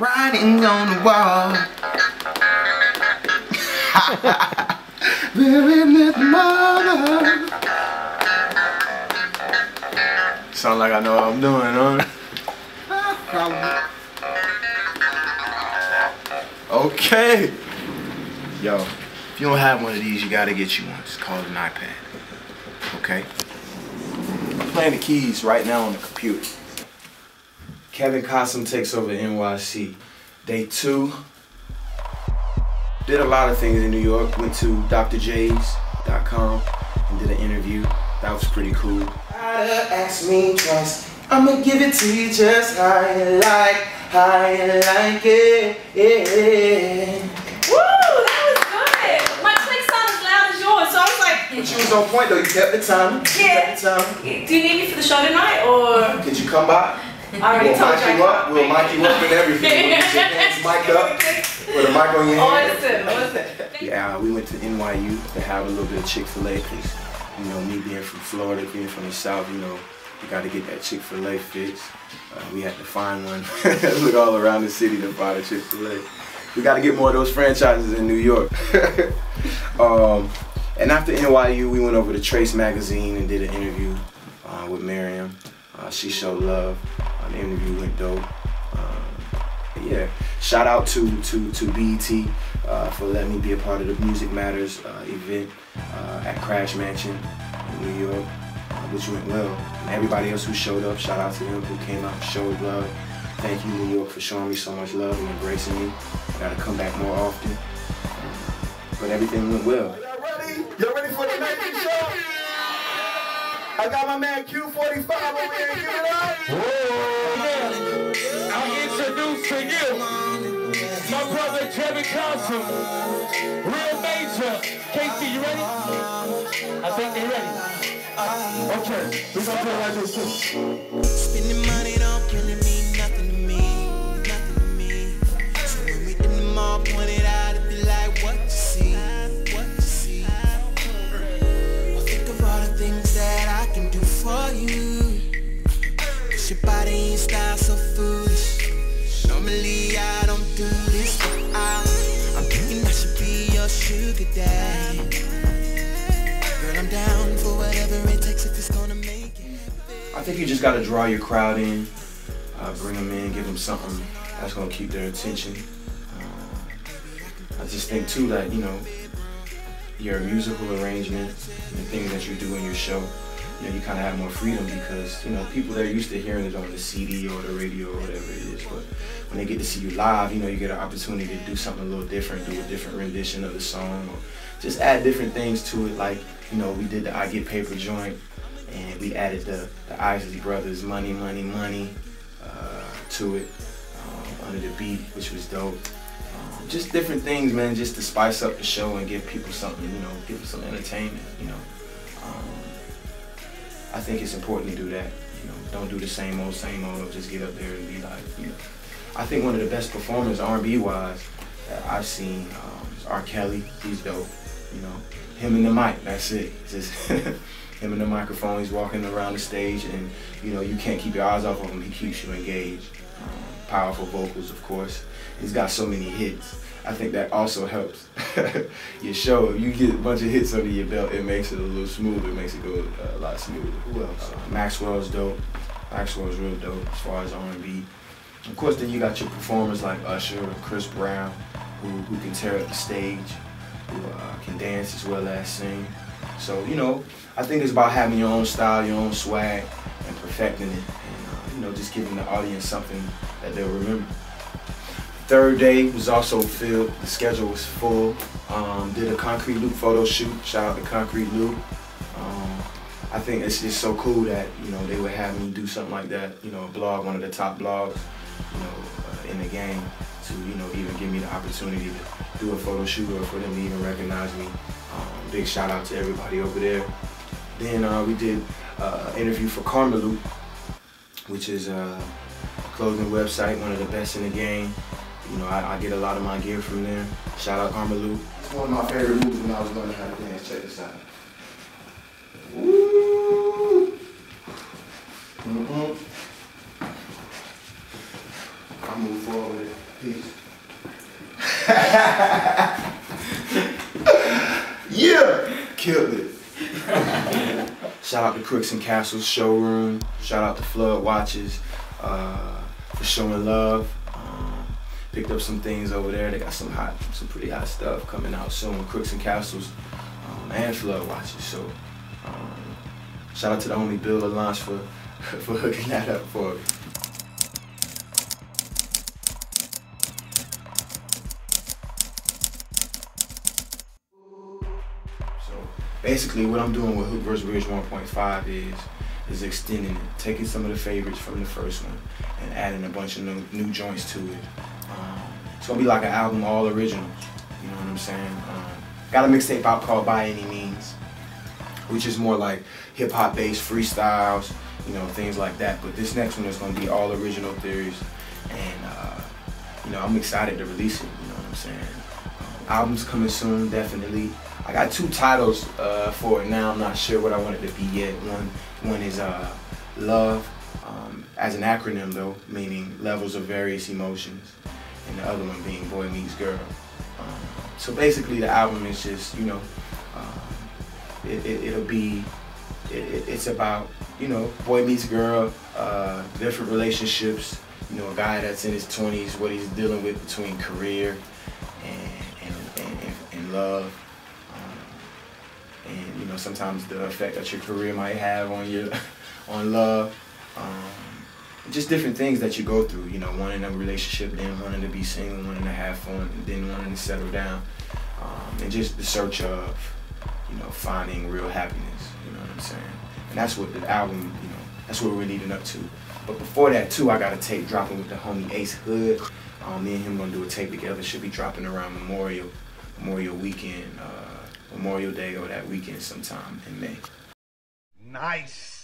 writing on the wall. Very little mother. Sound like I know what I'm doing, huh? Okay. Yo, if you don't have one of these, you gotta get you one. It's called an iPad. Okay? I'm playing the keys right now on the computer. Kevin Cossom takes over NYC. Day 2. Did a lot of things in New York. Went to DrJays.com and did an interview. That was pretty cool. Ask me twice. I'ma give it to you just how you like it. Yeah. Woo, that was good. My click sounded as loud as yours, so I was like. But you was on point though. You kept the time. Yeah. Do you need me for the show tonight, or? Could you come by? I already told you. We'll mic you up and everything. We'll get your hands mic'd up with a mic on your hand. Listen. Yeah, we went to NYU to have a little bit of Chick-fil-A because, you know, me being from Florida, being from the South, you know, we got to get that Chick-fil-A fixed. We had to find one. Look all around the city to find a Chick-fil-A. We got to get more of those franchises in New York. And after NYU, we went over to Trace Magazine and did an interview with Miriam. She showed love. The interview went dope. Yeah, shout out to BET for letting me be a part of the Music Matters event at Crash Mansion in New York, which went well. And everybody else who showed up, shout out to them who came out and showed love. Thank you, New York, for showing me so much love and embracing me. I gotta come back more often. But everything went well. Y'all ready? Y'all ready for the next show? I got my man Q45 over here, give it up! Whoa. Yes, I introduce to you my brother Kevin Cossom, Real Major. KC, you ready? I think they're ready. Okay, we're gonna do it like this too. Spending money don't really mean nothing to me, nothing to me. So when we in the mall, point it out and be like, what you see? For you, cause your body ain't style so foolish. Normally I don't do this, but I'm thinking I should be your sugar daddy. Girl, I'm down for whatever it takes if it's gonna make it. I think you just gotta draw your crowd in, bring them in, give them something that's gonna keep their attention. I just think too that, you know, your musical arrangement, the things that you do in your show, you know, you kind of have more freedom because, you know, people that are used to hearing it on the CD or the radio or whatever it is, but when they get to see you live, you know, you get an opportunity to do something a little different, do a different rendition of the song, or just add different things to it. Like, you know, we did the I Get Paper joint, and we added the Isley Brothers Money, Money, Money to it, under the beat, which was dope. Just different things, man, just to spice up the show and give people something, you know, give them some entertainment, you know. I think it's important to do that, you know, don't do the same old, just get up there and be like, you know. I think one of the best performers, R&B wise, that I've seen is R. Kelly. He's dope, you know, him and the mic, that's it. Just him and the microphone, he's walking around the stage and, you know, you can't keep your eyes off of him, he keeps you engaged. Powerful vocals, of course. He's got so many hits. I think that also helps your show. If you get a bunch of hits under your belt, it makes it a little smoother. It makes it go a lot smoother. Who else? Maxwell's dope. Maxwell's real dope as far as R&B. Of course, then you got your performers like Usher or Chris Brown, who can tear up the stage, who can dance as well as sing. So, you know, I think it's about having your own style, your own swag, and perfecting it. And, you know, just giving the audience something that they'll remember. Third day was also filled, the schedule was full. Did a Concrete Loop photo shoot, shout out to Concrete Loop. I think it's just so cool that, you know, they would have me do something like that, you know, a blog, one of the top blogs, you know, in the game, to, you know, even give me the opportunity to do a photo shoot or for them to even recognize me. Big shout out to everybody over there. Then we did an interview for Karmaloop, which is a clothing website, one of the best in the game. You know, I get a lot of my gear from there. Shout out Karmaloop. It's one of my favorite moves when I was learning how to dance. Check this out. Woo! Mm-hmm. I move forward. Peace. Yeah! Killed it. Shout out to Crooks and Castles Showroom. Shout out to Flood Watches for showing love. Picked up some things over there. They got some pretty hot stuff coming out soon. Crooks and Castles and Flood Watches. So shout out to the homie Bill Allonce for hooking that up for me. Basically, what I'm doing with Hook vs. Bridge 1.5 is extending it, taking some of the favorites from the first one and adding a bunch of new joints to it. It's gonna be like an album all originals, you know what I'm saying? Got a mixtape out called By Any Means, which is more like hip hop based freestyles, you know, things like that. But this next one is gonna be all original theories, and you know, I'm excited to release it. You know what I'm saying? Album's coming soon, definitely. I got two titles for it now. I'm not sure what I want it to be yet. One is Love, as an acronym though, meaning levels of various emotions, and the other one being Boy Meets Girl. So basically, the album is just, you know, it's about, you know, boy meets girl, different relationships. You know, a guy that's in his 20s, what he's dealing with between career and love. And you know, sometimes the effect that your career might have on your on love, just different things that you go through. You know, wanting a relationship, then wanting to be single, wanting to have fun, and then wanting to settle down, and just the search of, you know, finding real happiness. You know what I'm saying? And that's what the album, you know, that's what we're leading up to. But before that too, I got a tape dropping with the homie Ace Hood. Me and him gonna do a tape together. Should be dropping around Memorial weekend. Memorial Day or that weekend sometime in May. Nice.